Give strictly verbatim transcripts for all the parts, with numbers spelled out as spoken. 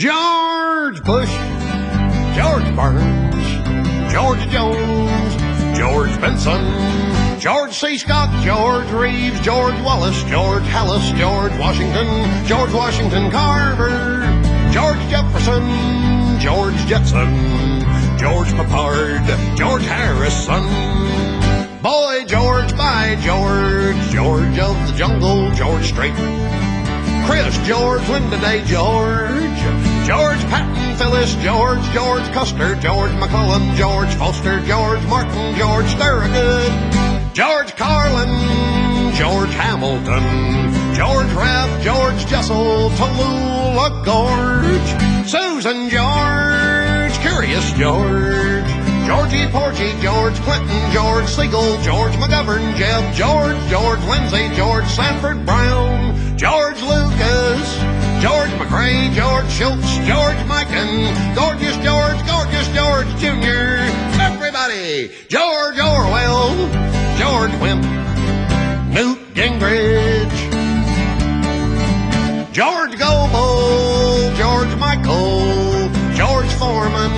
George Bush, George Burns, George Jones, George Benson, George C. Scott, George Reeves, George Wallace, George Hallis, George Washington, George Washington Carver, George Jefferson, George Jetson, George Peppard, George Harrison, Boy George, by George, George of the Jungle, George Strait, Chris George, Linda Day George, George Patton, Phyllis George, George Custer, George McClellan, George Foster, George Martin, George Thorogood, George Carlin, George Hamilton, George Raft, George Jessel, Talulah Gorge, Susan George, Curious George, Georgie Porgie, George Clinton, George Segal, George McGovern, Jeb, George, George Lindsay, George Sanford Brown, George Lucas, George McRae, George Schultz, George Mikan, Gorgeous George, Gorgeous George Junior, everybody, George Orwell, George Wimp, Newt Gingrich, George Goebel, George Michael, George Foreman,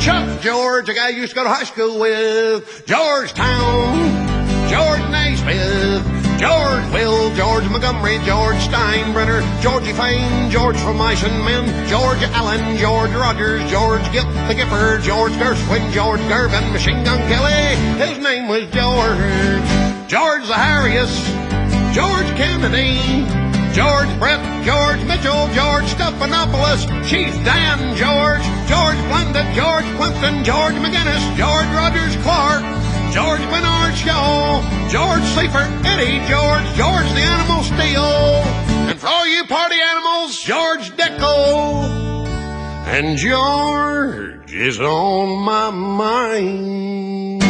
Chuck George, a guy you used to go to high school with, Georgetown, George Naismith, George Will, George Montgomery, George Steinbrenner, Georgie Fane, George from Mice and Men, George Allen, George Rogers, George Gipp the Gipper, George Gershwin, George Gervin, Machine Gun Kelly, his name was George, George Zaharias, George Kennedy, George Brett, George Mitchell, George Stephanopoulos, Chief Dan George, George Blundett, George Plimpton, George McGinnis, George Rogers Clark, George Bernard Shaw, George Sleeper, Eddie George, George the Animal Steele, and for all you party animals, George Dickel. And George is on my mind.